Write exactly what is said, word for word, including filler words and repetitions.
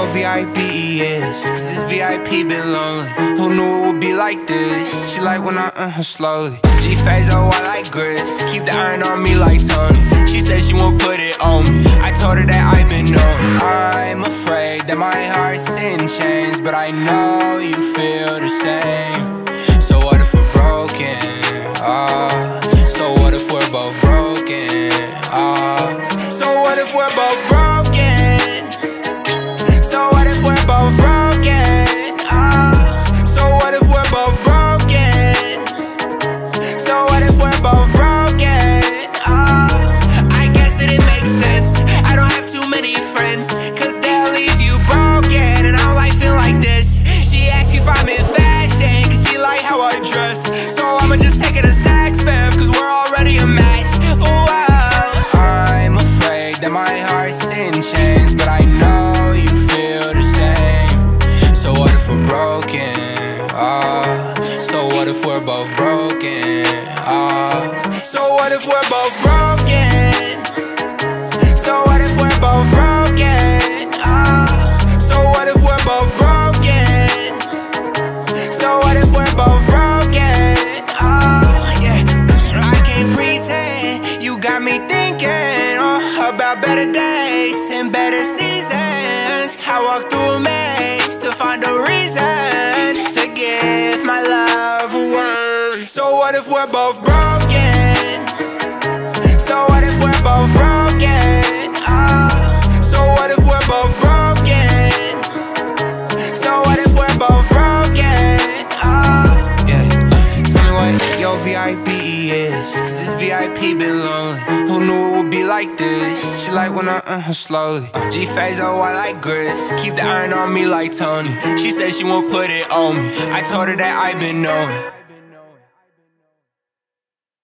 L V I P E is, cause this V I P been lonely. Who knew it would be like this? She like when I uh her slowly. G-Fazo, oh, I like grits. Keep the iron on me like Tony. She said she won't put it on me. I told her that I've been known. I'm afraid that my heart's in chains, but I know you feel the same. So what if we're broken? Oh, so what if we're both broken? Oh, so what if we're both broken? So what if we're both broken? Oh. So what if we're both broken? So what if we're both broken? Better days and better seasons. I walk through a maze to find a reason to give my love away. So what if we're both broken? So what if we're both broken? Oh, so what if we're both broken? So what if we're both broken? Oh, yeah. Uh, tell me what your V I P E is, cause this V I P been lonely. Who knew it would be like this? She like when I uh her slowly. G-Fazo, oh, I like grits. Keep the iron on me like Tony. She said she won't put it on me. I told her that I've been knowing.